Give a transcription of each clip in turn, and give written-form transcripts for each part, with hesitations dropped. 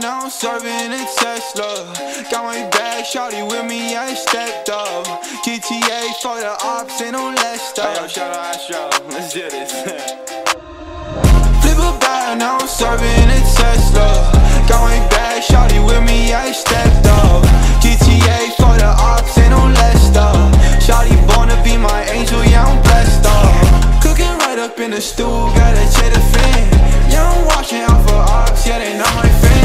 now I'm serving a Tesla. Got my bag, shawty with me, I stepped up. GTA for the ops and no less stuff. Hey, yo, shout out, let's do this. Flip a bag, now I'm serving a Tesla. Got my bag, shawty with me, I stepped up. GTA for the ops and no less stuff. Shawty born to be my angel, yeah, I'm blessed up. Cooking right up in the stew, got a cheddar fin. Yeah, I'm watching out for ops, yeah, they not my fans.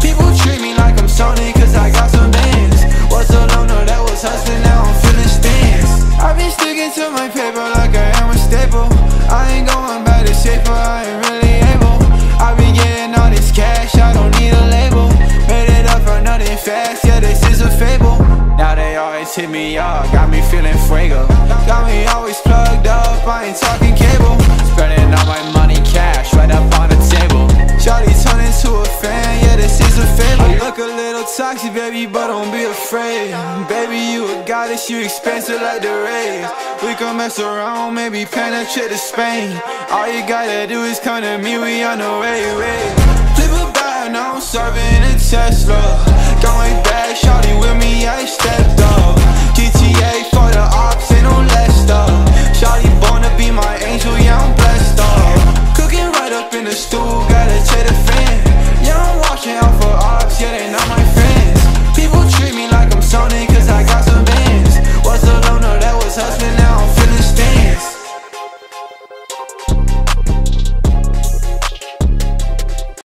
People treat me like I'm Sony, cause I got some bands. Was a loner that was hustling, now I'm feeling stance. I've been sticking to my paper like I am a staple. I ain't going by the shaper, I ain't really able. I've been getting all this cash, I don't need a label. Made it up for nothing fast, yeah, this is a fable. Now they always hit me up, got me feeling fuego. Got me always plugged up, I ain't talking cable. Spending all my money cash, right up on the table. Shawty turn into a fan, yeah, this is a fable. I look a little toxic, baby, but don't be afraid. Baby, you a goddess, you expensive like the rays. We can mess around, maybe penetrate to Spain. All you gotta do is come to me, we on the way, Flip a bag, now I'm serving a Tesla. Got my bag, shawty with me, I stay.